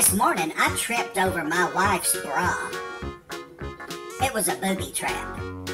This morning, I tripped over my wife's bra. It was a booby trap.